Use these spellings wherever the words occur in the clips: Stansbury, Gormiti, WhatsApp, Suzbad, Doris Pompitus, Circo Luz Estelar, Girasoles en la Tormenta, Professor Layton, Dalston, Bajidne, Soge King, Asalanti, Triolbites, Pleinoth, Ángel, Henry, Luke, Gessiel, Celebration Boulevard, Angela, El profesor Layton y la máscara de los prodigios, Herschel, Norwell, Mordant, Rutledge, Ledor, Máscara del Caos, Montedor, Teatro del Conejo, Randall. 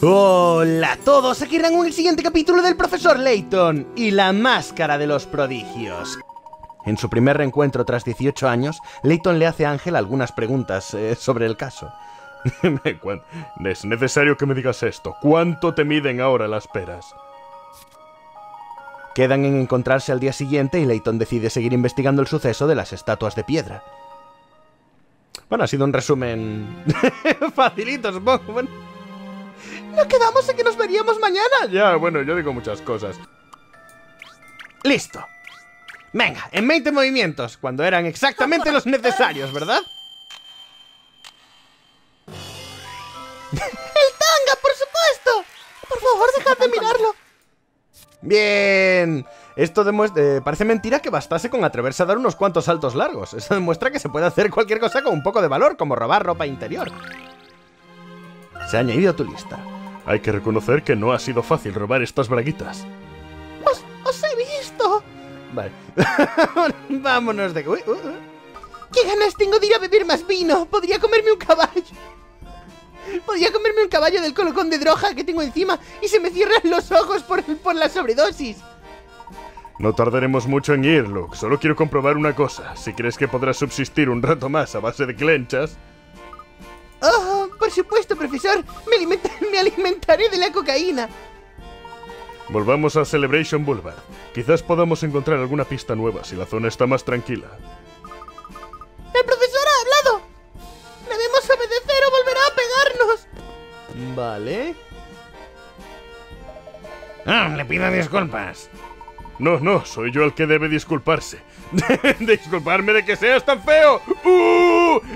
Hola a todos, aquí Randall en el siguiente capítulo del Profesor Layton y la máscara de los prodigios. En su primer reencuentro tras 18 años, Layton le hace a Ángel algunas preguntas sobre el caso. Es necesario que me digas esto. ¿Cuánto te miden ahora las peras? Quedan en encontrarse al día siguiente y Layton decide seguir investigando el suceso de las estatuas de piedra. Bueno, ha sido un resumen facilito, supongo. Bueno. No quedamos en que nos veríamos mañana. Ya, bueno, yo digo muchas cosas. Listo. Venga, en 20 movimientos, cuando eran exactamente los necesarios, ¿verdad? ¡El tanga, por supuesto! Por favor, dejad de mirarlo. Bien. Esto demuestra... parece mentira que bastase con atreverse a dar unos cuantos saltos largos. Eso demuestra que se puede hacer cualquier cosa con un poco de valor, como robar ropa interior. Se ha añadido a tu lista. Hay que reconocer que no ha sido fácil robar estas braguitas. ¡Os he visto! Vale. Vámonos de... ¡Qué ganas tengo de ir a beber más vino! ¡Podría comerme un caballo! ¡Podría comerme un caballo del colocón de droga que tengo encima y se me cierran los ojos por la sobredosis! No tardaremos mucho en ir, Luke. Solo quiero comprobar una cosa. Si crees que podrás subsistir un rato más a base de clenchas... ¡Oh, por supuesto, profesor! Me alimentaré de la cocaína. Volvamos a Celebration Boulevard. Quizás podamos encontrar alguna pista nueva si la zona está más tranquila. ¡El profesor ha hablado! ¡Debemos obedecer o volverá a pegarnos! Vale... ¡Ah, le pido disculpas! No, soy yo el que debe disculparse. ¡Disculparme de que seas tan feo!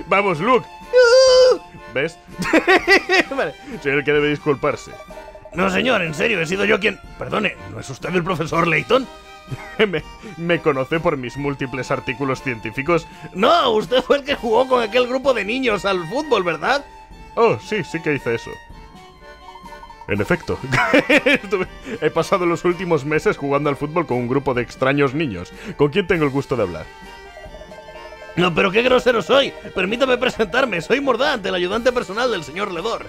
¡Vamos, Luke! ¿Ves? Vale. Soy el que debe disculparse. No, señor, en serio, he sido yo quien... Perdone, ¿no es usted el profesor Layton? ¿Me conoce por mis múltiples artículos científicos? No, usted fue el que jugó con aquel grupo de niños al fútbol, ¿verdad? Oh, sí, sí que hice eso. En efecto. He pasado los últimos meses jugando al fútbol con un grupo de extraños niños. ¿Con quién tengo el gusto de hablar? No, pero qué grosero soy. Permítame presentarme. Soy Mordant, el ayudante personal del señor Ledor.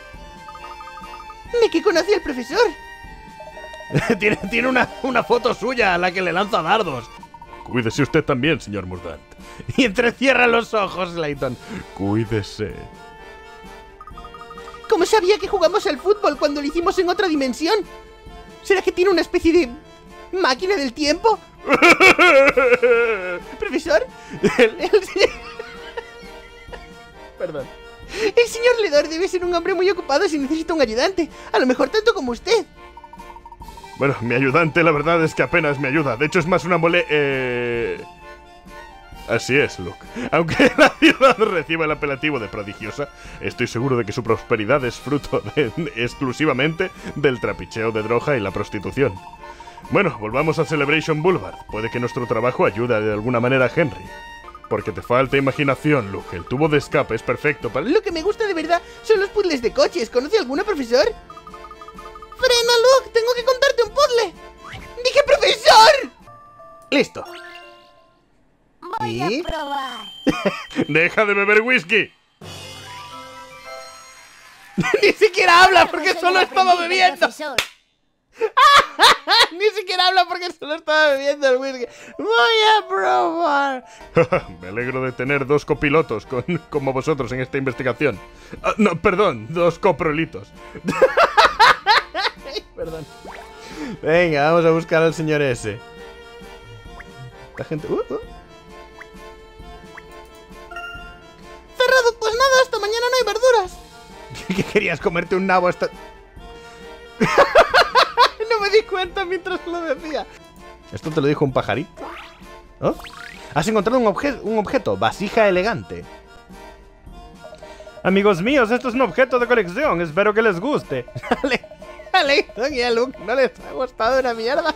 ¿De qué conocí al profesor? Tiene una foto suya a la que le lanza dardos. Cuídese usted también, señor Mordant. Y entrecierra los ojos, Layton. Cuídese. ¿Cómo sabía que jugamos al fútbol cuando lo hicimos en otra dimensión? ¿Será que tiene una especie de... máquina del tiempo? ¿Profesor? Perdón. El señor Ledor debe ser un hombre muy ocupado si necesita un ayudante. A lo mejor tanto como usted. Bueno, mi ayudante la verdad es que apenas me ayuda. De hecho es más una mole... Así es, Luke. Aunque la ciudad reciba el apelativo de prodigiosa, estoy seguro de que su prosperidad es fruto exclusivamente del trapicheo de droga y la prostitución. Bueno, volvamos a Celebration Boulevard. Puede que nuestro trabajo ayude de alguna manera a Henry. Porque te falta imaginación, Luke. El tubo de escape es perfecto para... Lo que me gusta de verdad son los puzzles de coches. ¿Conoce alguno, profesor? ¡Frena, Luke! ¡Tengo que contarte un puzzle! ¡Dije profesor! ¡Listo! Voy a probar. ¡Deja de beber whisky! ¡Ni siquiera habla porque solo estaba bebiendo! Ni siquiera habla porque solo estaba bebiendo el whisky. Voy a probar. Me alegro de tener dos copilotos como vosotros en esta investigación. No, perdón, dos coprolitos. Perdón. Venga, vamos a buscar al señor S. La gente... Cerrado, pues nada, hasta mañana no hay verduras. ¿Qué querías comerte un nabo hasta...? No me di cuenta mientras lo decía. ¿Esto te lo dijo un pajarito? ¿Oh? Has encontrado un objeto, vasija elegante. Amigos míos, esto es un objeto de colección. Espero que les guste. A Layton y a Luke no les ha gustado una mierda.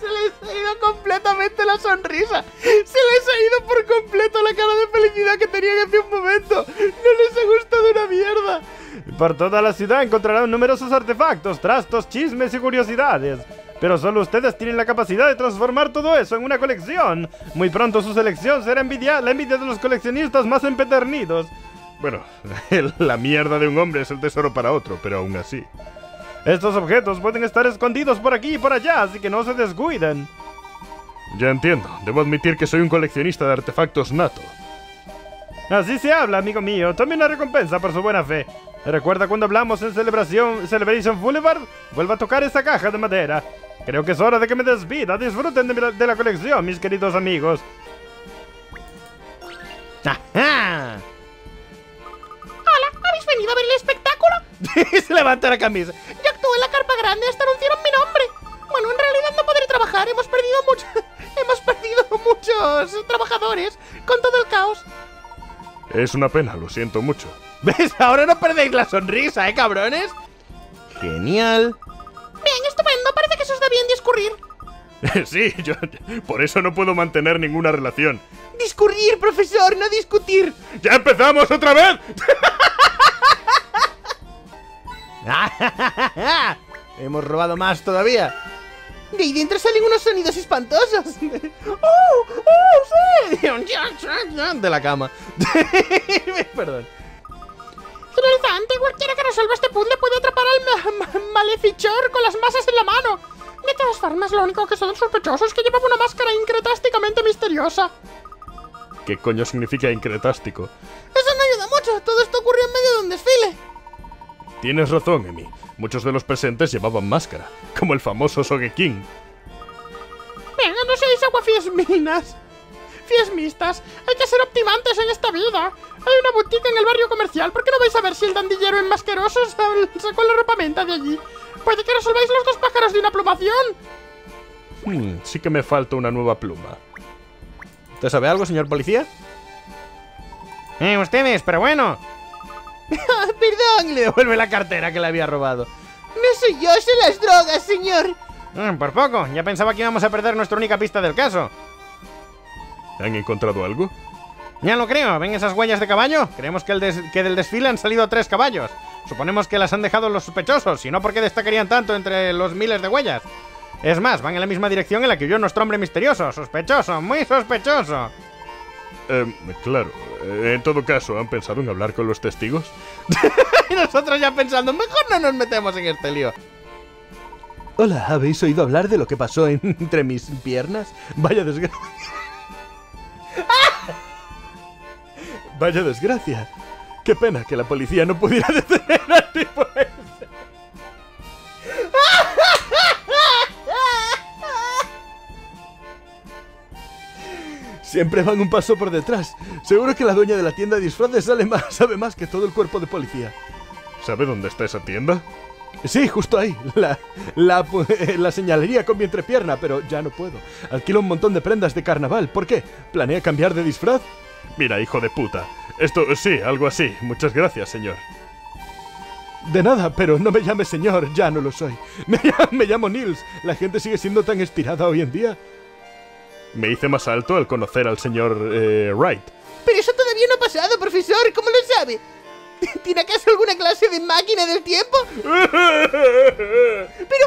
Se les ha ido completamente la sonrisa. Se les ha ido por completo la cara de felicidad que tenían hace un momento. No les ha gustado una mierda. Por toda la ciudad encontrarán numerosos artefactos, trastos, chismes y curiosidades. Pero solo ustedes tienen la capacidad de transformar todo eso en una colección. Muy pronto su selección será la envidia de los coleccionistas más empedernidos. Bueno, la mierda de un hombre es el tesoro para otro, pero aún así. Estos objetos pueden estar escondidos por aquí y por allá, así que no se descuiden. Ya entiendo. Debo admitir que soy un coleccionista de artefactos nato. Así se habla, amigo mío. Tome una recompensa por su buena fe. ¿Recuerda cuando hablamos en Celebration Boulevard? Vuelva a tocar esa caja de madera. Creo que es hora de que me despida. Disfruten de la colección, mis queridos amigos. ¡Ajá! Hola, ¿habéis venido a ver el espectáculo? Se levanta la camisa. Yo actué en la carpa grande, hasta anunciaron mi nombre. Bueno, en realidad no podré trabajar, hemos perdido muchos trabajadores con todo el caos. Es una pena, lo siento mucho. ¿Ves? Ahora no perdéis la sonrisa, ¿eh, cabrones? Genial. Bien, estupendo, parece que se os da bien discurrir. Sí, yo por eso no puedo mantener ninguna relación. Discurrir, profesor, no discutir. ¡Ya empezamos otra vez! Hemos robado más todavía. De ahí dentro salen unos sonidos espantosos. ¡Oh, sí! De la cama. Perdón. Interesante, cualquiera que resuelva este puzzle puede atrapar al malefichor con las masas en la mano. De todas formas, lo único que son sospechosos es que llevaba una máscara incretásticamente misteriosa. ¿Qué coño significa incretástico? Eso no ayuda mucho, todo esto ocurrió en medio de un desfile. Tienes razón, Emi. Muchos de los presentes llevaban máscara, como el famoso Soge King. Venga, no seáis aguafiesminas. Fiesmistas, hay que ser optimantes en esta vida. Hay una boutique en el barrio comercial, ¿por qué no vais a ver si el dandillero enmasqueroso sacó la ropamenta de allí? Puede que resolváis los dos pájaros de una plumación. Sí que me falta una nueva pluma. ¿Usted sabe algo, señor policía? Ustedes, pero bueno. Perdón, le devuelve la cartera que le había robado. No soy yo, soy las drogas, señor. Por poco, ya pensaba que íbamos a perder nuestra única pista del caso. ¿Han encontrado algo? Ya lo creo, ¿ven esas huellas de caballo? Creemos que, del desfile han salido 3 caballos. Suponemos que las han dejado los sospechosos, si no, ¿por qué destacarían tanto entre los miles de huellas? Es más, van en la misma dirección en la que huyó nuestro hombre misterioso. Sospechoso, muy sospechoso. Claro, en todo caso, ¿han pensado en hablar con los testigos? Y nosotros ya pensando, mejor no nos metemos en este lío. Hola, ¿habéis oído hablar de lo que pasó entre mis piernas? Vaya desgracia. Vaya desgracia. Qué pena que la policía no pudiera detener al tipo ese. Siempre van un paso por detrás. Seguro que la dueña de la tienda de disfraces sabe más que todo el cuerpo de policía. ¿Sabe dónde está esa tienda? Sí, justo ahí. La señalería con mi entrepierna, pero ya no puedo. Alquilo un montón de prendas de carnaval. ¿Por qué? ¿Planea cambiar de disfraz? Mira, hijo de puta. Esto, sí, algo así. Muchas gracias, señor. De nada, pero no me llame señor. Ya no lo soy. Me llamo Nils. La gente sigue siendo tan estirada hoy en día. Me hice más alto al conocer al señor Wright. Pero eso todavía no ha pasado, profesor. ¿Cómo lo sabe? ¿Tiene acaso alguna clase de máquina del tiempo? ¿Pero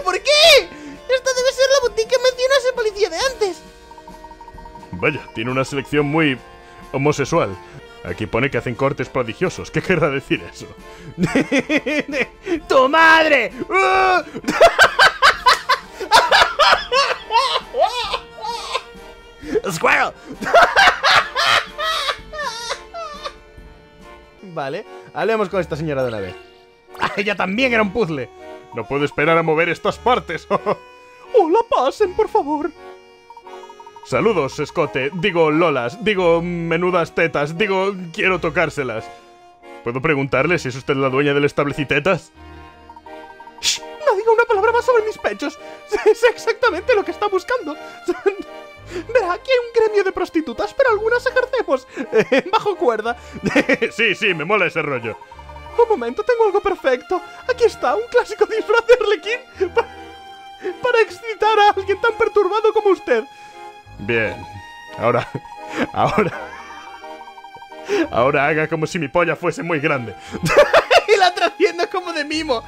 por qué? Esto debe ser la boutique que mencionó ese policía de antes. Vaya, tiene una selección muy... homosexual. Aquí pone que hacen cortes prodigiosos. ¿Qué querrá decir eso? ¡Tu madre! ¡Squirrel! Vale, hablemos con esta señora de una vez. ¡Ella también era un puzzle! No puedo esperar a mover estas partes. ¡Hola, pasen, por favor! Saludos, escote. Digo lolas, digo menudas tetas, digo quiero tocárselas. ¿Puedo preguntarle si es usted la dueña del establecitetas? ¡Shh! No diga una palabra más sobre mis pechos. Sé exactamente lo que está buscando. Verá, aquí hay un gremio de prostitutas, pero algunas ejercemos bajo cuerda. Sí, me mola ese rollo. Un momento, tengo algo perfecto. Aquí está, un clásico disfraz de arlequín para excitar a alguien tan perturbado como usted. Bien, ahora haga como si mi polla fuese muy grande. Y la trascienda como de mimo.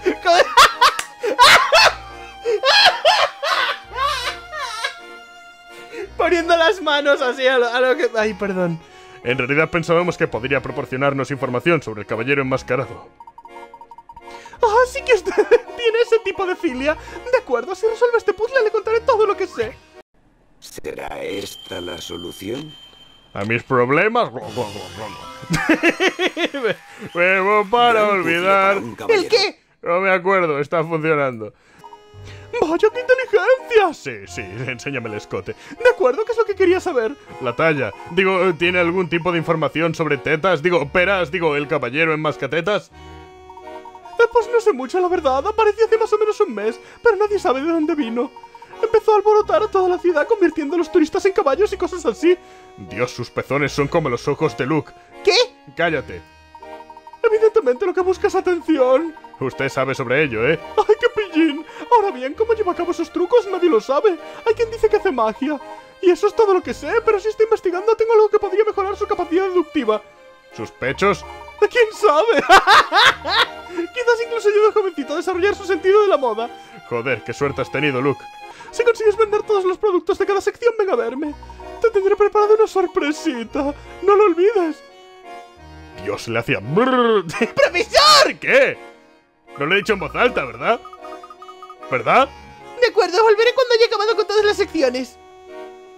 Poniendo las manos así a lo que... Ay, perdón. En realidad pensábamos que podría proporcionarnos información sobre el caballero enmascarado. Así que usted tiene ese tipo de filia. De acuerdo, si resuelve este puzzle le contaré todo lo que sé. ¿Será esta la solución? ¿A mis problemas? Bebo para olvidar. ¿El qué? No me acuerdo, está funcionando. ¡Vaya, qué inteligencia! Sí, sí, enséñame el escote. De acuerdo, ¿qué es lo que quería saber? La talla. Digo, ¿tiene algún tipo de información sobre tetas? Digo, peras, digo, el caballero en mascatetas. Pues no sé mucho, la verdad. Apareció hace más o menos un mes, pero nadie sabe de dónde vino. Empezó a alborotar a toda la ciudad, convirtiendo a los turistas en caballos y cosas así. Dios, sus pezones son como los ojos de Luke. ¿Qué? Cállate. Evidentemente lo que busca es atención. Usted sabe sobre ello, ¿eh? ¡Ay, qué pillín! Ahora bien, ¿cómo lleva a cabo esos trucos? Nadie lo sabe. Hay quien dice que hace magia. Y eso es todo lo que sé, pero si estoy investigando tengo algo que podría mejorar su capacidad deductiva. ¿Sus pechos? ¿Quién sabe? Quizás incluso ayude al jovencito a desarrollar su sentido de la moda. Joder, qué suerte has tenido, Luke. Si consigues vender todos los productos de cada sección, ven a verme. Te tendré preparado una sorpresita. No lo olvides. Dios, le hacía... ¡Profesor! ¿Qué? No lo he dicho en voz alta, ¿verdad? ¿Verdad? De acuerdo, volveré cuando haya acabado con todas las secciones.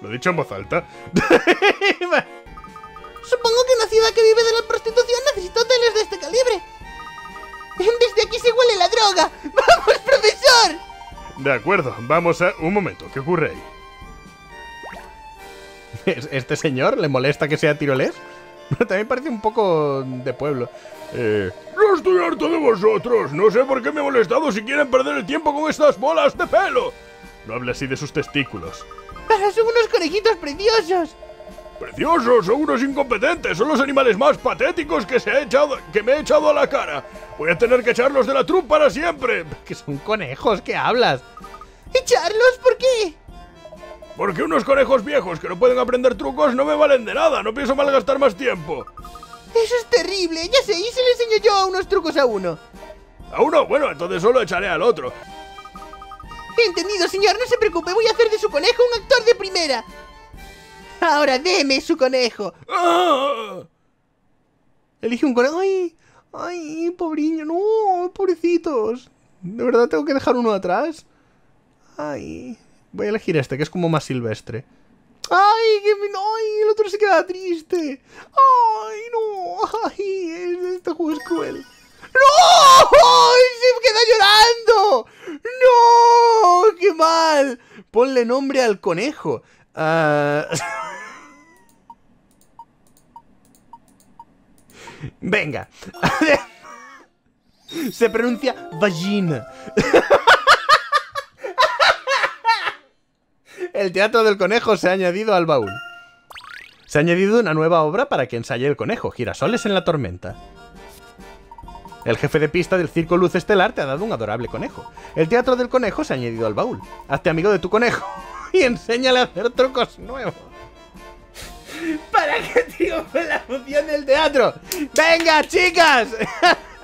¿Lo he dicho en voz alta? Supongo que una ciudad que vive de la prostitución necesita hoteles de este calibre. Desde aquí se huele la droga. ¡Vamos, profesor! De acuerdo, vamos a... Un momento, ¿qué ocurre ahí? ¿Este señor le molesta que sea tirolés? También parece un poco de pueblo. No estoy harto de vosotros. No sé por qué me he molestado si quieren perder el tiempo con estas bolas de pelo. No hable así de sus testículos. Pero son unos conejitos preciosos. ¡Preciosos! ¡Son unos incompetentes! ¡Son los animales más patéticos que me he echado a la cara! ¡Voy a tener que echarlos de la troupe para siempre! ¡Que son conejos! ¿Qué hablas? ¿Echarlos? ¿Por qué? Porque unos conejos viejos que no pueden aprender trucos no me valen de nada. No pienso malgastar más tiempo. ¡Eso es terrible! Ya sé, y se le enseño yo unos trucos a uno. ¿A uno? Bueno, entonces solo echaré al otro. Entendido, señor. No se preocupe. Voy a hacer de su conejo un actor de primera. Ahora deme su conejo. ¡Ah! Elige un conejo. ¡Ay! ¡Ay, pobriño! ¡No! ¡Pobrecitos! ¿De verdad tengo que dejar uno atrás? ¡Ay! Voy a elegir este, que es como más silvestre. ¡Ay! ¡Que no! ¡Ay! El otro se queda triste. ¡Ay, no! ¡Ay! Este juego es cruel. ¡No! ¡Ay! ¡Se queda llorando! ¡No! ¡Qué mal! Ponle nombre al conejo. Venga. Se pronuncia vagina. El Teatro del Conejo se ha añadido al baúl. Se ha añadido una nueva obra para que ensaye el conejo, Girasoles en la Tormenta. El jefe de pista del Circo Luz Estelar te ha dado un adorable conejo. El Teatro del Conejo se ha añadido al baúl. Hazte amigo de tu conejo y enséñale a hacer trucos nuevos. ¿Para qué triunfe la función del teatro? ¡Venga, chicas!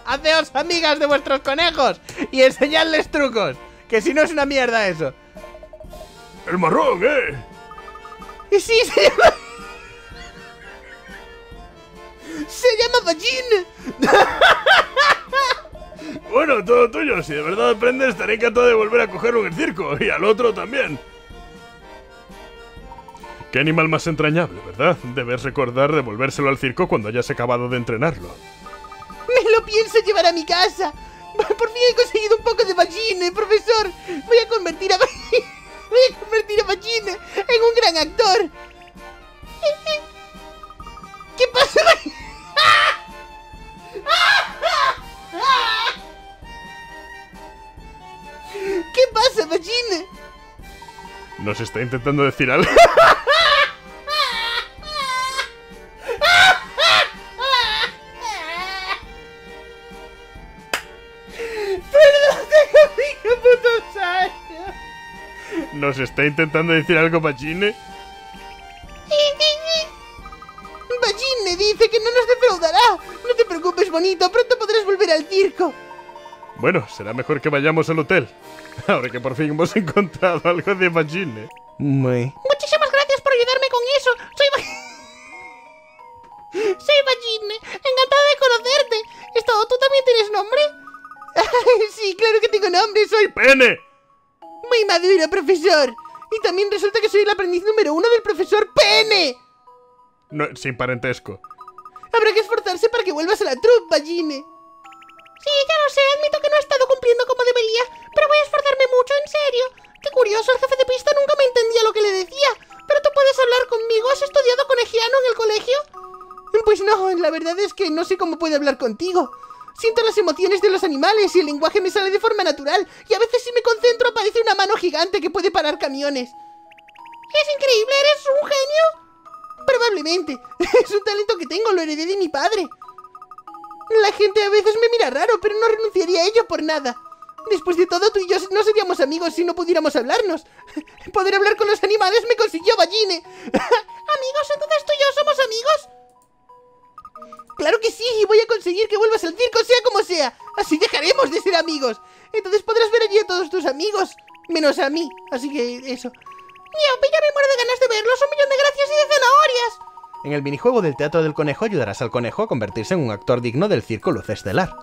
¡Haceos amigas de vuestros conejos y enseñadles trucos! Que si no es una mierda eso. ¡El marrón, eh! ¡Y sí, se llama... ¡Se llama Vagin! Bueno, todo tuyo. Si de verdad aprendes, estaré encantado de volver a cogerlo en el circo. Y al otro también. Qué animal más entrañable, ¿verdad? Debes recordar devolvérselo al circo cuando hayas acabado de entrenarlo. ¡Me lo pienso llevar a mi casa! ¡Por fin he conseguido un poco de vagina, profesor! ¡Voy a convertir a Vagina en un gran actor! ¿Qué pasa? ¿Qué pasa, Vagina? Nos está intentando decir algo. ¿Nos está intentando decir algo, Vagine? Vagine dice que no nos defraudará. No te preocupes, bonito. Pronto podrás volver al circo. Bueno, será mejor que vayamos al hotel. Ahora que por fin hemos encontrado algo de Vagine. Muchísimas gracias por ayudarme con eso. Soy Soy Bajidne, encantada de conocerte. ¿Tú también tienes nombre? Sí, claro que tengo nombre, soy Pene. Muy maduro, profesor. Y también resulta que soy el aprendiz número 1 del profesor Pene. No, sin parentesco. Habrá que esforzarse para que vuelvas a la troupe, Bajidne. Sí, ya lo sé, admito que no he estado cumpliendo como debería, pero voy a esforzarme mucho, en serio. Qué curioso, el jefe de pista nunca me entendía lo que le decía. Pero tú puedes hablar conmigo, ¿has estudiado conejiano en el colegio? Pues no, la verdad es que no sé cómo puedo hablar contigo. Siento las emociones de los animales y el lenguaje me sale de forma natural. Y a veces si me concentro aparece una mano gigante que puede parar camiones. ¡Es increíble! ¿Eres un genio? Probablemente. Es un talento que tengo, lo heredé de mi padre. La gente a veces me mira raro, pero no renunciaría a ello por nada. Después de todo, tú y yo no seríamos amigos si no pudiéramos hablarnos. Poder hablar con los animales me consiguió Bajidne. ¿Amigos? ¿Entonces tú y yo somos amigos? Claro que sí, y voy a conseguir que vuelvas al circo sea como sea. Así dejaremos de ser amigos. Entonces podrás ver allí a todos tus amigos, menos a mí, así que eso. Ya me muero de ganas de verlos, 1 millón de gracias y de zanahorias. En el minijuego del Teatro del Conejo ayudarás al conejo a convertirse en un actor digno del Circo Luz Estelar.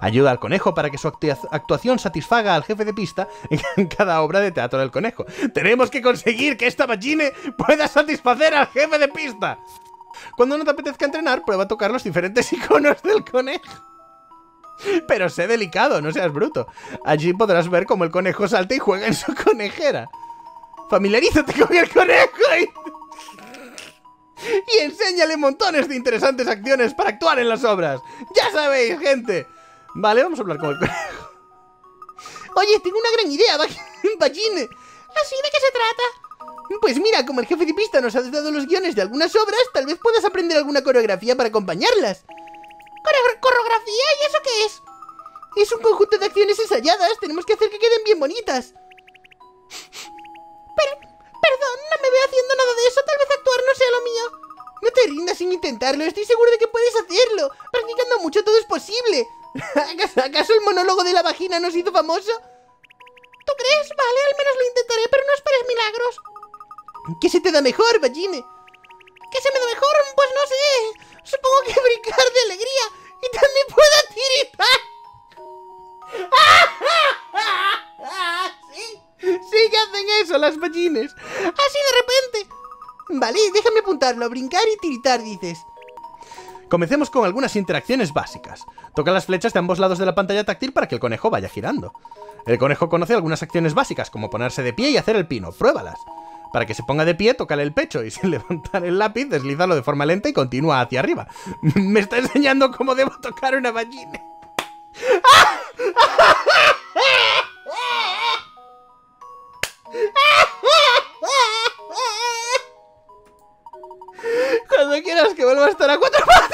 Ayuda al conejo para que su actuación satisfaga al jefe de pista en cada obra de Teatro del Conejo. ¡Tenemos que conseguir que esta Bajidne pueda satisfacer al jefe de pista! Cuando no te apetezca entrenar, prueba a tocar los diferentes iconos del conejo. Pero sé delicado, no seas bruto. Allí podrás ver cómo el conejo salta y juega en su conejera. ¡Familiarízate con el conejo y enséñale montones de interesantes acciones para actuar en las obras! ¡Ya sabéis, gente! Vale, vamos a hablar con el conejo. Oye, tengo una gran idea, Bajidne. ¿Así de qué se trata? Pues mira, como el jefe de pista nos ha dado los guiones de algunas obras, tal vez puedas aprender alguna coreografía para acompañarlas. ¿Coreografía? ¿Y eso qué es? Es un conjunto de acciones ensayadas. Tenemos que hacer que queden bien bonitas. Perdón, no me veo haciendo nada de eso. Tal vez actuar no sea lo mío. No te rindas sin intentarlo. Estoy seguro de que puedes hacerlo. Practicando mucho todo es posible. ¿Acaso el monólogo de la vagina nos hizo famoso? ¿Tú crees? Vale, al menos lo intentaré, pero no esperes milagros. ¿Qué se te da mejor, Bajidne? ¿Qué se me da mejor? Pues no sé. Supongo que brincar de alegría. Y también puedo tirar. Sí, sí que hacen eso las Bajidnes. Así de repente. Vale, déjame apuntarlo. Brincar y tiritar, dices. Comencemos con algunas interacciones básicas. Toca las flechas de ambos lados de la pantalla táctil para que el conejo vaya girando. El conejo conoce algunas acciones básicas, como ponerse de pie y hacer el pino. Pruébalas. Para que se ponga de pie, tócale el pecho y sin levantar el lápiz, deslízalo de forma lenta y continúa hacia arriba. Me está enseñando cómo debo tocar una Bajidne. Cuando quieras que vuelva a estar a 4 patas.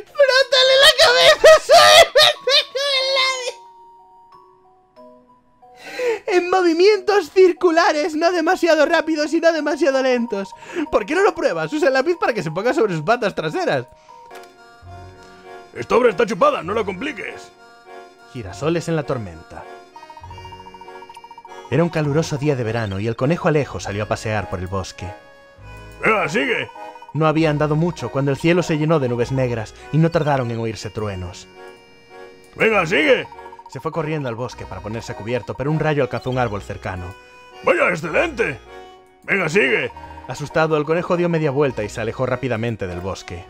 ¡Frótale la cabeza suavemente con el labio! En movimientos circulares, no demasiado rápidos y no demasiado lentos. ¿Por qué no lo pruebas? Usa el lápiz para que se ponga sobre sus patas traseras. Esta obra está chupada, no la compliques. Girasoles en la Tormenta. Era un caluroso día de verano y el conejo Alejo salió a pasear por el bosque. ¡Sigue! No había andado mucho cuando el cielo se llenó de nubes negras y no tardaron en oírse truenos. ¡Venga, sigue! Se fue corriendo al bosque para ponerse a cubierto, pero un rayo alcanzó un árbol cercano. ¡Vaya, excelente! ¡Venga, sigue! Asustado, el conejo dio media vuelta y se alejó rápidamente del bosque.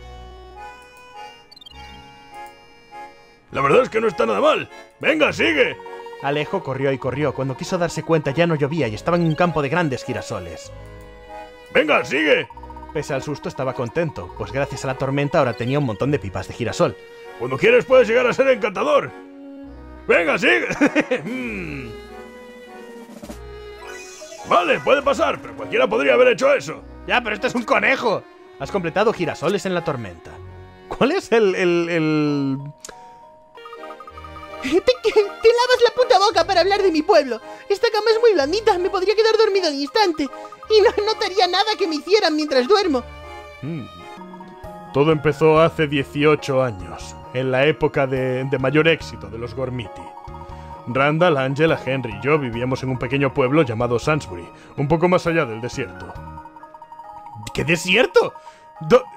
La verdad es que no está nada mal. ¡Venga, sigue! Alejo corrió y corrió. Cuando quiso darse cuenta ya no llovía y estaba en un campo de grandes girasoles. ¡Venga, sigue! Pese al susto estaba contento, pues gracias a la tormenta ahora tenía un montón de pipas de girasol. Cuando quieres puedes llegar a ser encantador. ¡Venga, sigue! Vale, puede pasar, pero cualquiera podría haber hecho eso. Ya, pero este es un conejo. Has completado Girasoles en la Tormenta. ¿Cuál es el...? Te lavas la puta boca para hablar de mi pueblo. Esta cama es muy blandita, me podría quedar dormido al instante. Y no notaría nada que me hicieran mientras duermo. Todo empezó hace 18 años. en la época de mayor éxito de los Gormiti. Randall, Angela, Henry y yo vivíamos en un pequeño pueblo llamado Stansbury, un poco más allá del desierto. ¿Qué desierto?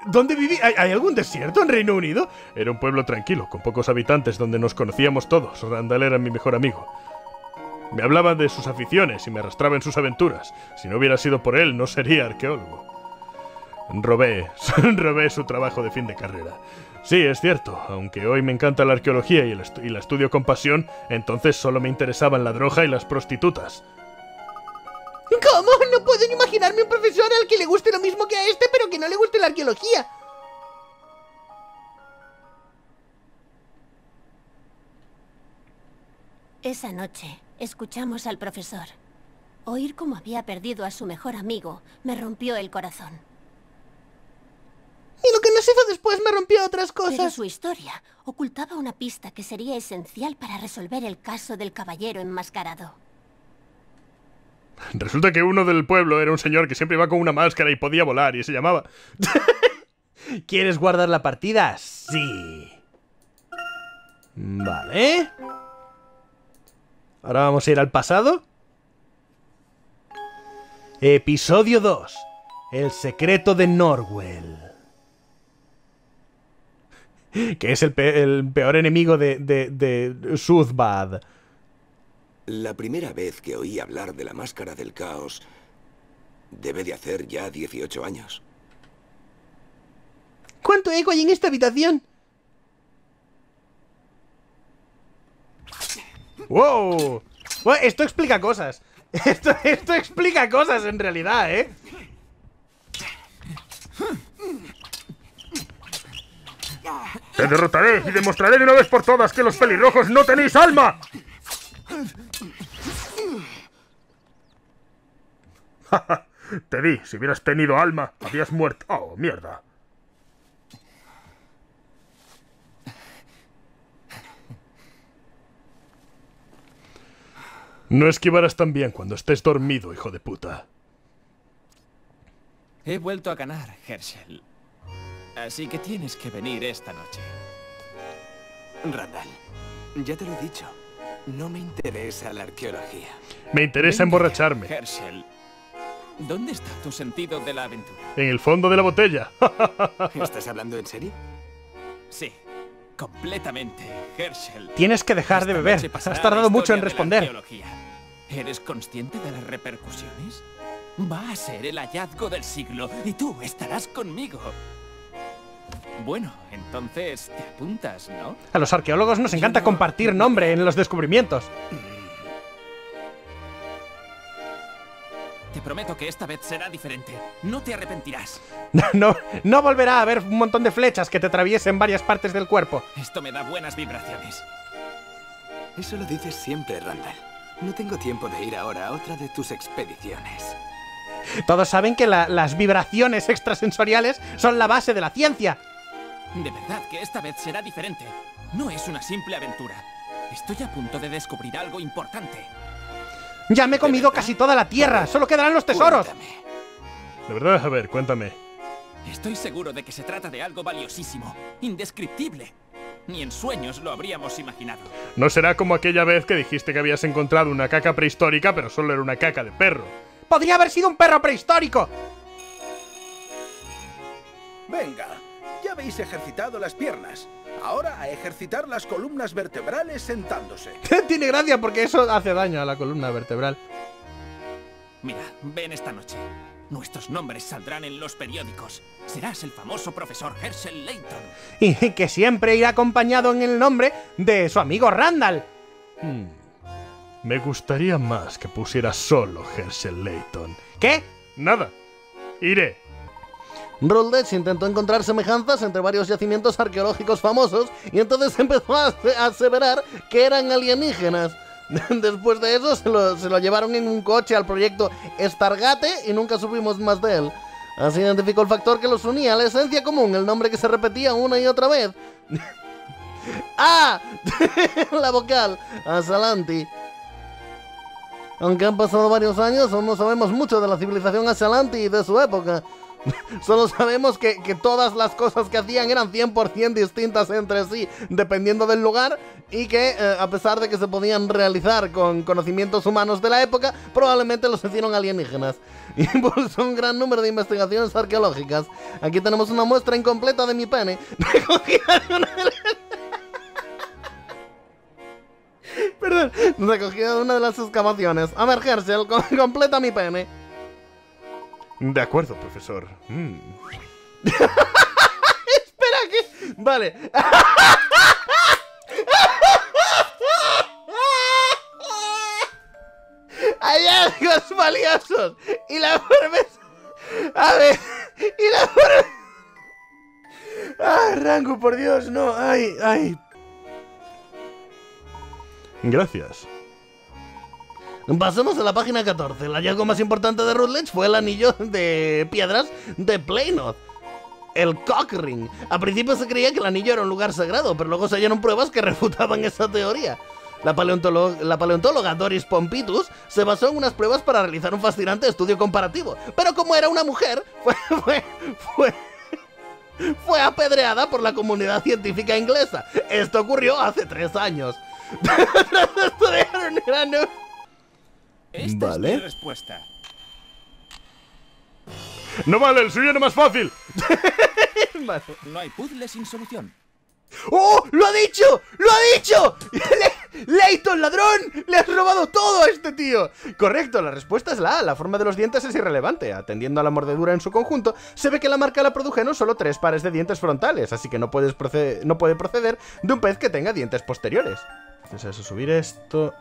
¿Dónde viví? ¿Hay algún desierto en Reino Unido? Era un pueblo tranquilo, con pocos habitantes, donde nos conocíamos todos. Randall era mi mejor amigo. Me hablaba de sus aficiones y me arrastraba en sus aventuras. Si no hubiera sido por él, no sería arqueólogo. Robé su trabajo de fin de carrera. Sí, es cierto, aunque hoy me encanta la arqueología y la estudio con pasión, entonces solo me interesaban la droga y las prostitutas. ¿Cómo? No puedo ni imaginarme un profesor al que le guste lo mismo que a este, pero que no le guste la arqueología. Esa noche, escuchamos al profesor. Oír cómo había perdido a su mejor amigo me rompió el corazón. Y lo que nos hizo después me rompió otras cosas. Pero su historia ocultaba una pista que sería esencial para resolver el caso del caballero enmascarado. Resulta que uno del pueblo era un señor que siempre iba con una máscara y podía volar, y se llamaba... ¿Quieres guardar la partida? Sí. Vale. Ahora vamos a ir al pasado. Episodio 2. El secreto de Norwell. Que es el peor enemigo de Suzbad. La primera vez que oí hablar de la Máscara del Caos debe de hacer ya 18 años. ¿Cuánto eco hay en esta habitación? ¡Wow! Esto explica cosas. Esto explica cosas en realidad, ¿eh? Te derrotaré y demostraré de una vez por todas que los pelirrojos no tenéis alma. Te di, si hubieras tenido alma, habías muerto. Oh, mierda. No esquivarás tan bien cuando estés dormido, hijo de puta. He vuelto a ganar, Herschel. Así que tienes que venir esta noche. Randall, ya te lo he dicho. No me interesa la arqueología. Me interesa emborracharme. Herschel, ¿dónde está tu sentido de la aventura? En el fondo de la botella. ¿Estás hablando en serio? Sí, completamente, Herschel. Tienes que dejar de beber. Has tardado mucho en responder. ¿Eres consciente de las repercusiones? Va a ser el hallazgo del siglo y tú estarás conmigo. Bueno, entonces te apuntas, ¿no? A los arqueólogos nos encanta compartir nombre en los descubrimientos. Te prometo que esta vez será diferente. No te arrepentirás. No volverá a haber un montón de flechas que te atraviesen varias partes del cuerpo. Esto me da buenas vibraciones. Eso lo dices siempre, Randall. No tengo tiempo de ir ahora a otra de tus expediciones. Todos saben que las vibraciones extrasensoriales son la base de la ciencia. De verdad que esta vez será diferente. No es una simple aventura. Estoy a punto de descubrir algo importante. Ya me he comido casi toda la tierra. Solo quedarán los tesoros. Cuéntame. De verdad, a ver, cuéntame. Estoy seguro de que se trata de algo valiosísimo, indescriptible. Ni en sueños lo habríamos imaginado. No será como aquella vez que dijiste que habías encontrado una caca prehistórica, pero solo era una caca de perro. ¡Podría haber sido un perro prehistórico! Venga, ya habéis ejercitado las piernas. Ahora a ejercitar las columnas vertebrales sentándose. Tiene gracia porque eso hace daño a la columna vertebral. Mira, ven esta noche. Nuestros nombres saldrán en los periódicos. Serás el famoso profesor Herschel Layton. Y que siempre irá acompañado en el nombre de su amigo Randall. Me gustaría más que pusiera solo Herschel Layton. ¿Qué? Nada. Iré. Rutledge intentó encontrar semejanzas entre varios yacimientos arqueológicos famosos y entonces empezó a aseverar que eran alienígenas. Después de eso se lo llevaron en un coche al proyecto Stargate y nunca supimos más de él. Así identificó el factor que los unía, la esencia común, el nombre que se repetía una y otra vez. ¡Ah! La vocal. Asalanti. Aunque han pasado varios años, aún no sabemos mucho de la civilización Asalanti y de su época. Solo sabemos que todas las cosas que hacían eran 100% distintas entre sí, dependiendo del lugar, y que a pesar de que se podían realizar con conocimientos humanos de la época, probablemente los hicieron alienígenas. Impulsó un gran número de investigaciones arqueológicas. Aquí tenemos una muestra incompleta de mi pene. Perdón, recogida de una de las excavaciones. A ver, Herschel, completa mi pene. De acuerdo, profesor. Espera que... Vale. Hallazgos valiosos. Y la forma... A ver. Y la forma... Ah, Rango, por Dios, no. Ay, ay. Gracias. Pasemos a la página 14. El hallazgo más importante de Rutledge fue el anillo de piedras de Pleinoth, el Cockring. A principio se creía que el anillo era un lugar sagrado, pero luego se hallaron pruebas que refutaban esa teoría. La paleontóloga Doris Pompitus se basó en unas pruebas para realizar un fascinante estudio comparativo, pero como era una mujer, fue apedreada por la comunidad científica inglesa. Esto ocurrió hace 3 años. Esta vale. Es mi respuesta. No vale, el suyo era más fácil. Vale. No hay puzzle sin solución. ¡Oh! ¡Lo ha dicho! ¡Lo ha dicho! ¡Layton, ladrón! ¡Le has robado todo a este tío! Correcto, la respuesta es la A. La forma de los dientes es irrelevante. Atendiendo a la mordedura en su conjunto, se ve que la marca la produjeron solo 3 pares de dientes frontales, así que no puede proceder de un pez que tenga dientes posteriores. Entonces, eso, subir esto...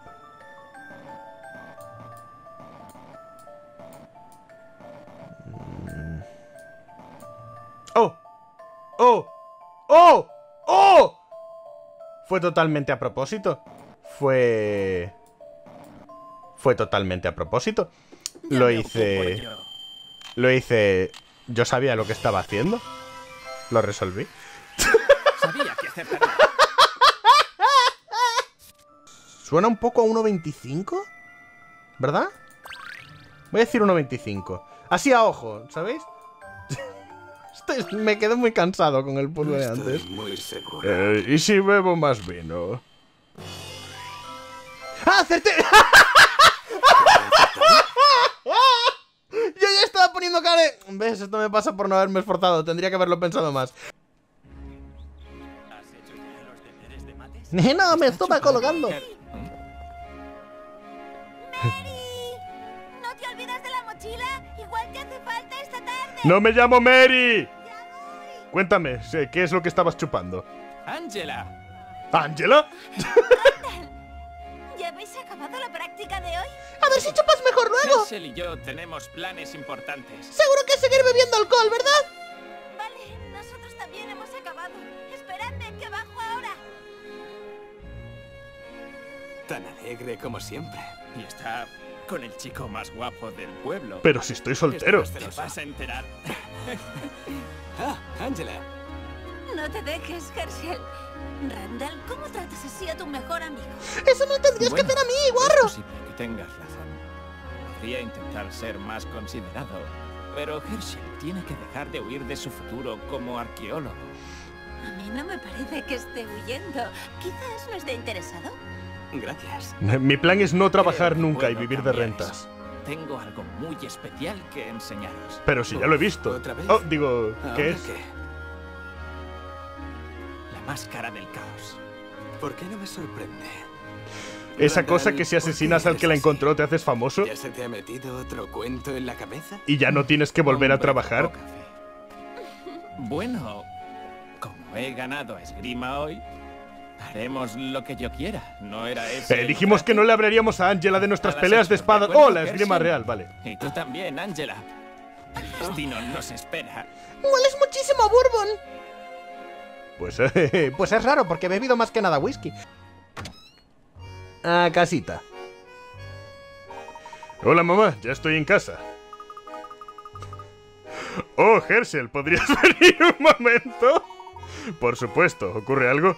¡Oh! ¡Oh! ¡Oh! ¡Oh! Fue totalmente a propósito. Fue totalmente a propósito. Lo hice... Yo sabía lo que estaba haciendo. Lo resolví. Sabía que aceptaría. Suena un poco a 1.25, ¿verdad? Voy a decir 1.25. Así a ojo, ¿sabéis? Me quedo muy cansado con el puzzle de antes. Muy seguro. ¿Y si bebo más vino? ¡Ah, acerté! Yo ya estaba poniendo cara de... ¿Ves? Esto me pasa por no haberme esforzado. Tendría que haberlo pensado más. ¡No, me estaba colocando! ¡No me llamo Mary! Cuéntame, ¿qué es lo que estabas chupando? ¡Angela! ¿Angela? ¿Ya habéis acabado la práctica de hoy? A ver si chupas mejor luego. Gessiel y yo tenemos planes importantes. Seguro que seguir bebiendo alcohol, ¿verdad? Vale, nosotros también hemos acabado. Esperadme, que bajo ahora. Tan alegre como siempre. Y está... con el chico más guapo del pueblo. Pero si estoy soltero. Te vas a enterar. Ah, Angela. No te dejes, Herschel. Randall, ¿cómo tratas así a tu mejor amigo? Eso no tendrías que hacer a mí, guarro. Es posible que tengas razón. Podría intentar ser más considerado, pero Herschel tiene que dejar de huir de su futuro como arqueólogo. A mí no me parece que esté huyendo. Quizás no esté interesado. Gracias. Mi plan es no trabajar nunca y vivir de rentas. Tengo algo muy especial que enseñaros. Pero si ya lo he visto. ¿Otra vez? Oh, digo, ¿qué es? ¿Qué? La máscara del caos. ¿Por qué no me sorprende? Esa cosa que si asesinas al que la encontró te haces famoso. ¿Ya se te ha metido otro cuento en la cabeza? Y ya no tienes que volver a trabajar. Bueno, como he ganado a esgrima hoy... haremos lo que yo quiera, no era eso. Dijimos que no le hablaríamos a Angela de nuestras peleas de espadas. ¡Oh, la esgrima real, vale! Y tú también, Angela. El destino nos espera. ¡Hueles muchísimo a bourbon! Pues es raro, porque he bebido más que nada whisky. A casita. Hola, mamá, ya estoy en casa. Oh, Herschel, ¿podrías venir un momento? Por supuesto, ¿ocurre algo?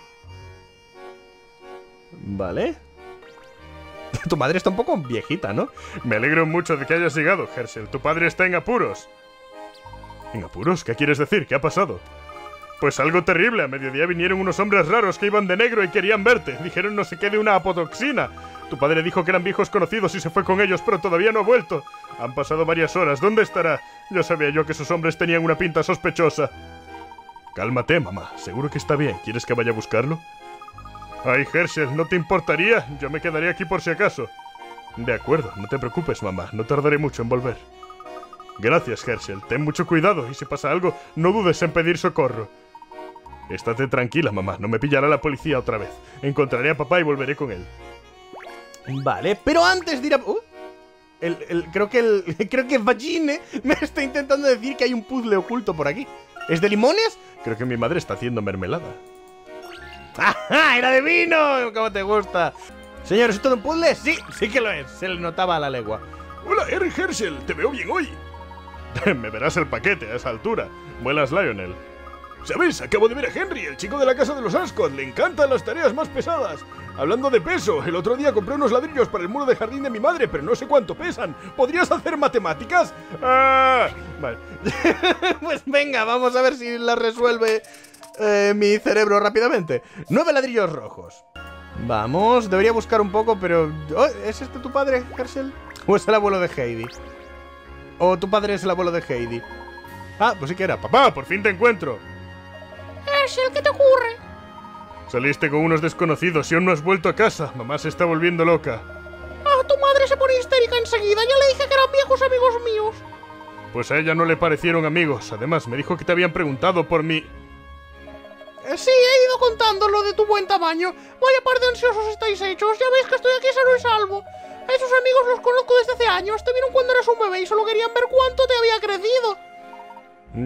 Vale. Tu madre está un poco viejita, ¿no? Me alegro mucho de que hayas llegado, Herschel. Tu padre está en apuros. En apuros, ¿qué quieres decir? ¿Qué ha pasado? Pues algo terrible. A mediodía vinieron unos hombres raros que iban de negro y querían verte. Dijeron no sé qué de una apotoxina. Tu padre dijo que eran viejos conocidos y se fue con ellos, pero todavía no ha vuelto. Han pasado varias horas. ¿Dónde estará? Ya sabía yo que esos hombres tenían una pinta sospechosa. Cálmate, mamá. Seguro que está bien. ¿Quieres que vaya a buscarlo? Ay, Herschel, ¿no te importaría? Yo me quedaré aquí por si acaso. De acuerdo. No te preocupes, mamá. No tardaré mucho en volver. Gracias, Herschel. Ten mucho cuidado y si pasa algo, no dudes en pedir socorro. Estate tranquila, mamá. No me pillará la policía otra vez. Encontraré a papá y volveré con él. Vale, pero antes de ir a... Creo que Vagine me está intentando decir que hay un puzzle oculto por aquí. ¿Es de limones? Creo que mi madre está haciendo mermelada. ¡Ajá! ¡Era de vino! ¡Cómo te gusta! Señor, ¿es todo un puzzle? Sí, sí que lo es. Se le notaba a la legua. Hola, R. Herschel. Te veo bien hoy. Me verás el paquete a esa altura. Vuelas, Lionel. ¿Sabes? Acabo de ver a Henry, el chico de la casa de los Ascot. Le encantan las tareas más pesadas. Hablando de peso, el otro día compré unos ladrillos para el muro de jardín de mi madre, pero no sé cuánto pesan. ¿Podrías hacer matemáticas? ¡Ah! Vale. Pues venga, vamos a ver si la resuelve mi cerebro rápidamente. 9 ladrillos rojos. Vamos, debería buscar un poco, pero... Oh, ¿es este tu padre, Herschel? ¿O es el abuelo de Heidi? ¿O tu padre es el abuelo de Heidi? Ah, pues sí que era. ¡Papá, por fin te encuentro! Herschel, ¿qué te ocurre? Saliste con unos desconocidos y aún no has vuelto a casa. Mamá se está volviendo loca. Ah, tu madre se pone histérica enseguida. Ya le dije que eran viejos amigos míos. Pues a ella no le parecieron amigos. Además, me dijo que te habían preguntado por mí. Sí, he ido contando lo de tu buen tamaño. Vaya par de ansiosos estáis hechos. Ya veis que estoy aquí sano y salvo. A esos amigos los conozco desde hace años. Te vieron cuando eras un bebé y solo querían ver cuánto te había crecido.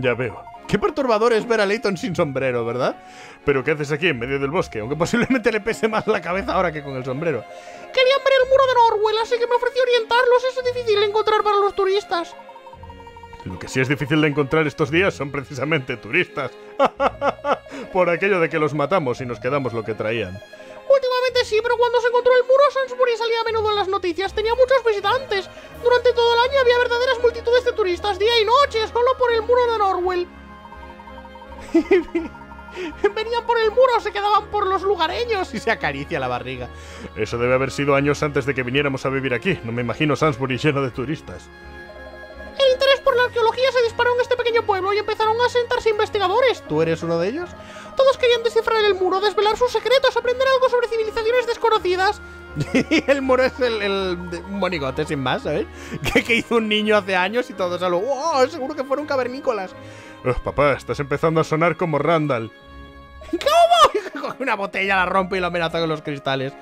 Ya veo. Qué perturbador es ver a Layton sin sombrero, ¿verdad? Pero ¿qué haces aquí en medio del bosque? Aunque posiblemente le pese más la cabeza ahora que con el sombrero. Querían ver el muro de Norwell, así que me ofrecí orientarlos. Es difícil encontrar para los turistas. Lo que sí es difícil de encontrar estos días son precisamente turistas. Por aquello de que los matamos y nos quedamos lo que traían. Últimamente sí, pero cuando se encontró el muro, Stansbury salía a menudo en las noticias. Tenía muchos visitantes. Durante todo el año había verdaderas multitudes de turistas, día y noche, solo por el muro de Norwell. Venían por el muro, se quedaban por los lugareños y se acaricia la barriga. Eso debe haber sido años antes de que viniéramos a vivir aquí. No me imagino Stansbury lleno de turistas. El interés por la arqueología se disparó en este pequeño pueblo y empezaron a sentarse investigadores. ¿Tú eres uno de ellos? Todos querían descifrar el muro, desvelar sus secretos, aprender algo sobre civilizaciones desconocidas. El muro es un monigote sin más, ¿sabes? Que hizo un niño hace años y todos a lo... ¡Wow! Seguro que fueron cavernícolas. Oh, papá, estás empezando a sonar como Randall. ¿Cómo? Coge una botella, la rompe y la amenaza con los cristales.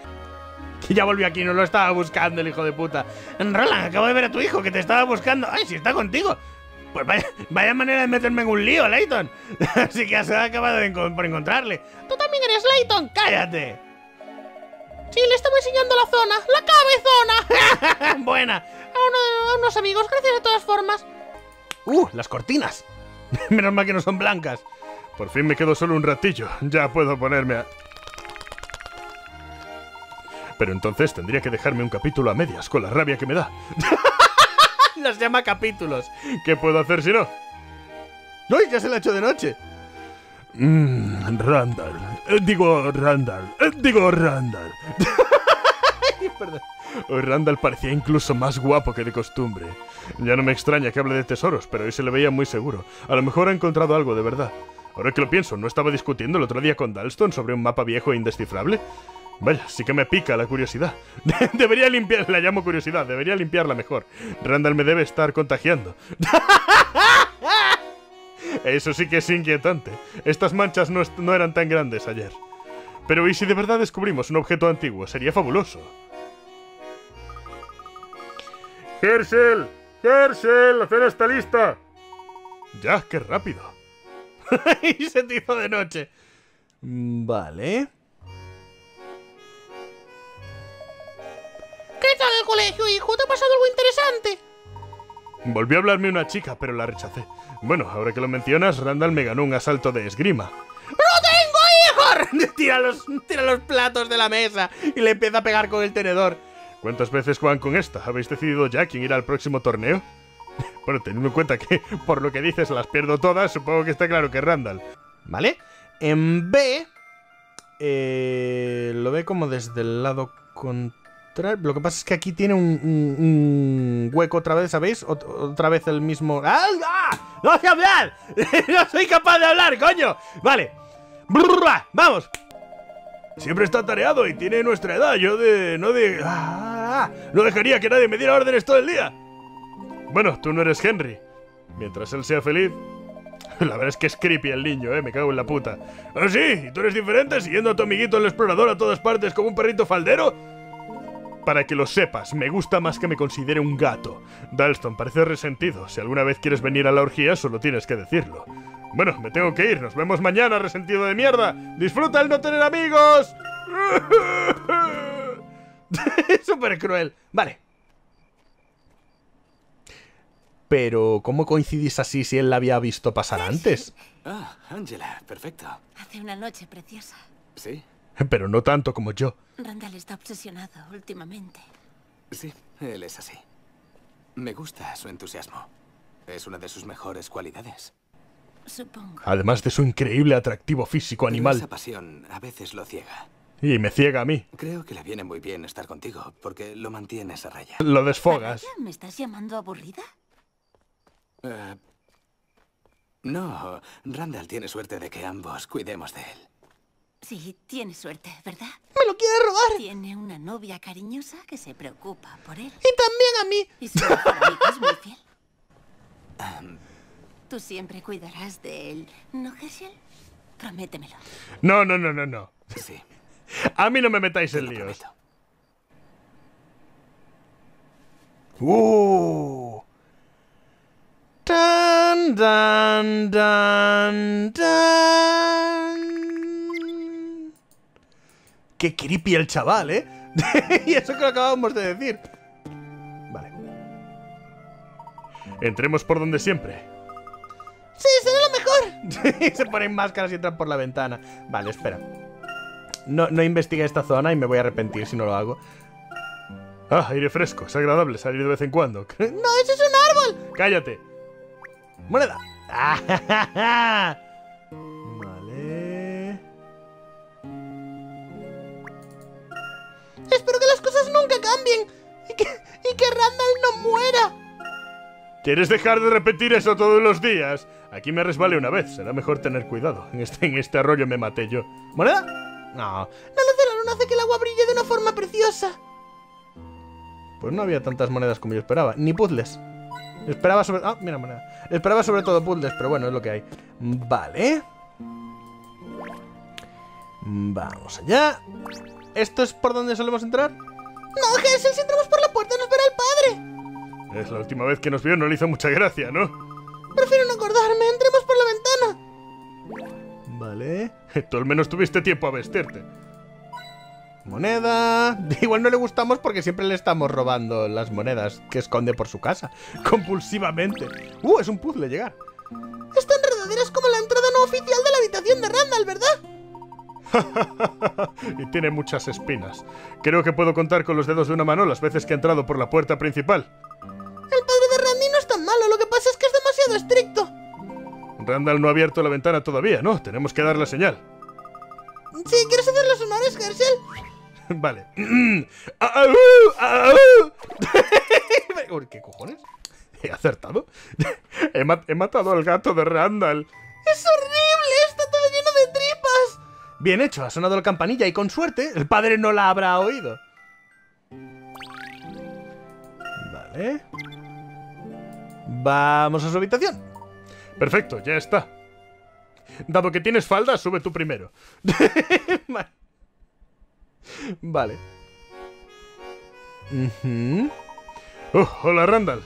Que ya volvió aquí, no lo estaba buscando el hijo de puta. Roland, acabo de ver a tu hijo que te estaba buscando. Ay, si está contigo. Pues vaya manera de meterme en un lío, Layton. Así que has acabado por encontrarle. Tú también eres Layton, cállate. Sí, le estaba enseñando la zona, la cabezona. Buena. A unos amigos, gracias de todas formas. Las cortinas. Menos mal que no son blancas. Por fin me quedo solo un ratillo. Ya puedo ponerme a... Pero entonces tendría que dejarme un capítulo a medias con la rabia que me da. Las llama capítulos. ¿Qué puedo hacer si no? ¡No! Ya se la ha hecho de noche. Randall. Perdón. Hoy Randall parecía incluso más guapo que de costumbre. Ya no me extraña que hable de tesoros, pero hoy se le veía muy seguro. A lo mejor ha encontrado algo de verdad. Ahora que lo pienso, ¿no estaba discutiendo el otro día con Dalston sobre un mapa viejo e indescifrable? Vaya, sí que me pica la curiosidad. Debería limpiar... La llamo curiosidad. Debería limpiarla mejor. Randall me debe estar contagiando. Eso sí que es inquietante. Estas manchas no eran tan grandes ayer. Pero ¿y si de verdad descubrimos un objeto antiguo? Sería fabuloso. ¡Herschel! ¡Herschel! ¡La cena está lista! ¡Ya! ¡Qué rápido! Y se te hizo de noche. Vale. ¿Qué tal el colegio, hijo? ¿Te ha pasado algo interesante? Volvió a hablarme una chica, pero la rechacé. Bueno, ahora que lo mencionas, Randall me ganó un asalto de esgrima. ¡No tengo hijos! Tira los platos de la mesa y le empieza a pegar con el tenedor. ¿Cuántas veces juegan con esta? ¿Habéis decidido ya quién irá al próximo torneo? Bueno, teniendo en cuenta que por lo que dices las pierdo todas, supongo que está claro que es Randall. ¿Vale? En B... lo ve como desde el lado contrario. Lo que pasa es que aquí tiene un hueco otra vez, ¿sabéis? Otra vez el mismo... ¡Ah! ¡Ah! ¡No sé hablar! ¡No soy capaz de hablar, coño! Vale. Brrra, ¡vamos! Siempre está tareado y tiene nuestra edad. Yo de... no dejaría que nadie me diera órdenes todo el día. Bueno, tú no eres Henry. Mientras él sea feliz... La verdad es que es creepy el niño, me cago en la puta. ¿Ah, sí? ¿Y tú eres diferente siguiendo a tu amiguito el explorador a todas partes como un perrito faldero? Para que lo sepas, me gusta más que me considere un gato. Dalston, parece resentido. Si alguna vez quieres venir a la orgía, solo tienes que decirlo. Bueno, me tengo que ir. Nos vemos mañana, resentido de mierda. ¡Disfruta el no tener amigos! Es súper cruel. Vale. Pero, ¿cómo coincidís así si él la había visto pasar antes? Ah, Angela, perfecto. Hace una noche preciosa. Sí. Pero no tanto como yo. Randall está obsesionado últimamente. Sí, él es así. Me gusta su entusiasmo. Es una de sus mejores cualidades. Supongo. Además de su increíble atractivo físico animal. Esa pasión a veces lo ciega. Y me ciega a mí. Creo que le viene muy bien estar contigo, porque lo mantienes a raya. Lo desfogas. ¿Me estás llamando aburrida? No, Randall tiene suerte de que ambos cuidemos de él. Sí, tiene suerte, ¿verdad? ¡Me lo quiere robar! Tiene una novia cariñosa que se preocupa por él. ¡Y también a mí! Y su amigo es muy fiel. Tú siempre cuidarás de él, ¿no, Gessiel? Prométemelo. No. Sí. A mí no me metáis en líos. Tan, tan, tan, tan. Qué creepy el chaval, ¿eh? Y eso que lo acabamos de decir. Vale. Entremos por donde siempre. Sí, será lo mejor. Se ponen máscaras y entran por la ventana. Vale, espera. No investigué esta zona y me voy a arrepentir si no lo hago. Ah, aire fresco. Es agradable salir de vez en cuando. No, eso es un árbol. Cállate. ¡Moneda! Vale. Espero que las cosas nunca cambien y que Randall no muera. ¿Quieres dejar de repetir eso todos los días? Aquí me resbalé una vez. Será mejor tener cuidado. En este arroyo me maté yo. ¿Moneda? No. La luna hace que el agua brille de una forma preciosa. Pues no había tantas monedas como yo esperaba. Ni puzzles. Esperaba sobre... Ah, mira, moneda. Esperaba sobre todo puzzles, pero bueno, es lo que hay. Vale. Vamos allá. ¿Esto es por donde solemos entrar? No, Gessiel, si entramos por la puerta nos verá el padre. Es la última vez que nos vio, no le hizo mucha gracia, ¿no? Prefiero no acordarme, entremos por la ventana. Vale. Tú al menos tuviste tiempo a vestirte. Moneda. Igual no le gustamos porque siempre le estamos robando las monedas que esconde por su casa. Compulsivamente. Es un puzzle llegar. Están enredaderas como la entrada no oficial de la habitación de Randall, ¿verdad? Y tiene muchas espinas. Creo que puedo contar con los dedos de una mano las veces que he entrado por la puerta principal. El padre de Randy no es tan malo, lo que pasa es que es demasiado estricto. Randall no ha abierto la ventana todavía, ¿no? Tenemos que dar la señal. Sí, ¿quieres hacer los honores, Gessiel? Vale. ¿Qué cojones? ¿He acertado? He matado al gato de Randall. ¡Es horrible! ¡Está todo lleno de tripas! Bien hecho, ha sonado la campanilla y con suerte el padre no la habrá oído. Vale. Vamos a su habitación. Perfecto, ya está. Dado que tienes falda, sube tú primero. Vale. Vale. Hola, Randall.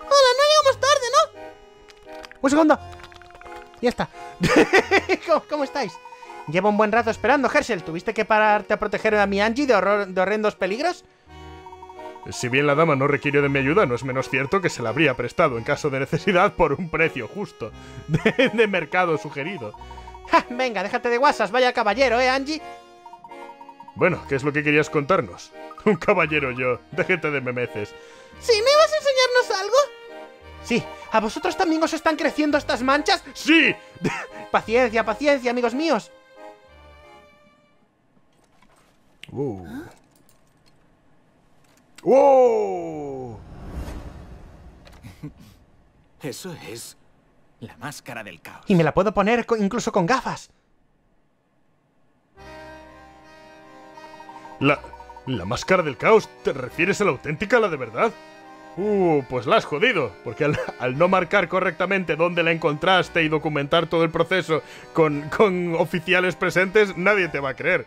Hola, no llegamos tarde, ¿no? Un segundo. Ya está. ¿Cómo estáis? Llevo un buen rato esperando, Herschel. ¿Tuviste que pararte a proteger a mi Angie de horrendos peligros? Si bien la dama no requirió de mi ayuda, no es menos cierto que se la habría prestado en caso de necesidad por un precio justo de mercado sugerido. Ja, venga, déjate de guasas, vaya caballero, Angie. Bueno, ¿qué es lo que querías contarnos? Un caballero yo, déjate de memeces. ¿Sí, me ibas a enseñarnos algo? Sí. ¿A vosotros también os están creciendo estas manchas? ¡Sí! Paciencia, paciencia, amigos míos. Eso es la máscara del caos. Y me la puedo poner incluso con gafas. ¿La máscara del caos? ¿Te refieres a la auténtica, la de verdad? Pues la has jodido, porque al no marcar correctamente dónde la encontraste y documentar todo el proceso con oficiales presentes, nadie te va a creer.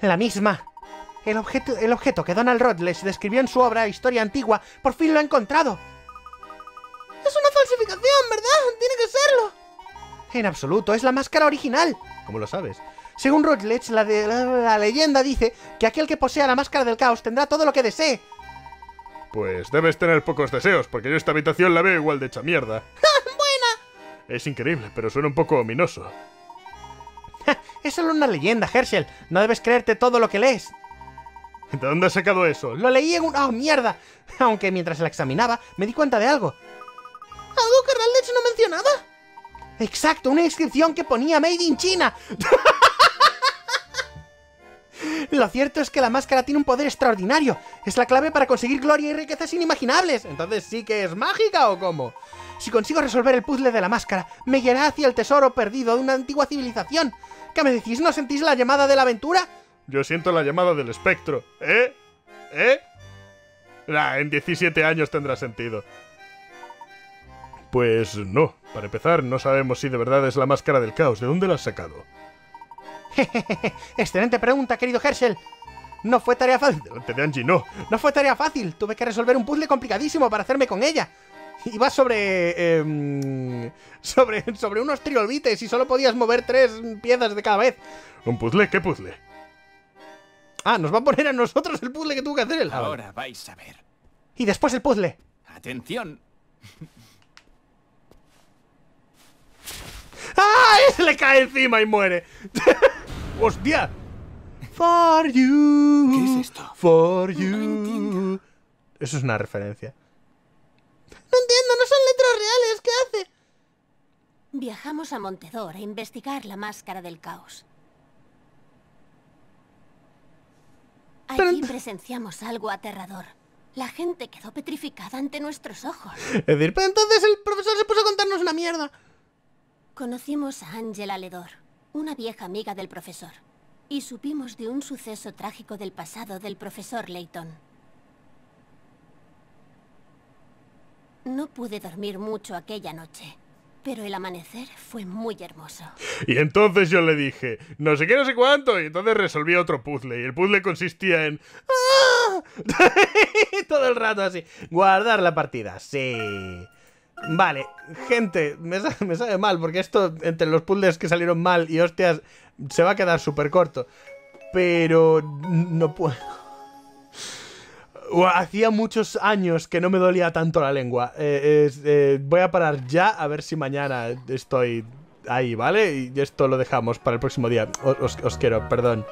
La misma. El objeto que Donald Rutledge describió en su obra Historia Antigua, por fin lo ha encontrado. Es una falsificación, ¿verdad? Tiene que serlo. En absoluto, es la máscara original. ¿Cómo lo sabes? Según Rutledge, la leyenda dice que aquel que posea la máscara del caos tendrá todo lo que desee. Pues debes tener pocos deseos, porque yo esta habitación la veo igual de hecha mierda. ¡Buena! Es increíble, pero suena un poco ominoso. Es solo una leyenda, Herschel. No debes creerte todo lo que lees. ¿De dónde has sacado eso? Lo leí en un... ¡Oh, mierda! Aunque mientras la examinaba, me di cuenta de algo. ¿Algo que Rutledge no mencionaba? ¡Exacto! Una inscripción que ponía Made in China. Lo cierto es que la máscara tiene un poder extraordinario. Es la clave para conseguir gloria y riquezas inimaginables. ¿Entonces sí que es mágica o cómo? Si consigo resolver el puzzle de la máscara, me guiará hacia el tesoro perdido de una antigua civilización. ¿Qué me decís? ¿No sentís la llamada de la aventura? Yo siento la llamada del espectro. En 17 años tendrá sentido. Pues no. Para empezar, no sabemos si de verdad es la máscara del caos. ¿De dónde la has sacado? Excelente pregunta, querido Herschel. No fue tarea fácil. Delante de Angie, no. No fue tarea fácil. Tuve que resolver un puzzle complicadísimo para hacerme con ella. Iba sobre unos triolbites y solo podías mover 3 piezas de cada vez. ¿Un puzzle? ¿Qué puzzle? Ah, nos va a poner a nosotros el puzzle que tuvo que hacer el... Ahora vais a ver. Y después el puzzle. Atención. ¡Ah! Se le cae encima y muere. ¡Hostia! For you. ¿Qué es esto? For you. Eso es una referencia. No entiendo, no son letras reales. ¿Qué hace? Viajamos a Montedor a investigar la máscara del caos. Allí presenciamos algo aterrador. La gente quedó petrificada ante nuestros ojos. Es decir, pero entonces el profesor se puso a contarnos una mierda. Conocimos a Ángela Ledor, una vieja amiga del profesor, y supimos de un suceso trágico del pasado del profesor Layton. No pude dormir mucho aquella noche, pero el amanecer fue muy hermoso. Y entonces yo le dije, no sé qué, no sé cuánto, y entonces resolví otro puzzle, y el puzzle consistía en... ¡Ah! Todo el rato así, guardar la partida, sí... Vale, gente, me sabe mal, porque esto, entre los puzzles que salieron mal y hostias, se va a quedar súper corto. Pero no puedo. Hacía muchos años que no me dolía tanto la lengua. Voy a parar ya, a ver si mañana estoy ahí, ¿vale? Y esto lo dejamos para el próximo día. Os quiero, perdón.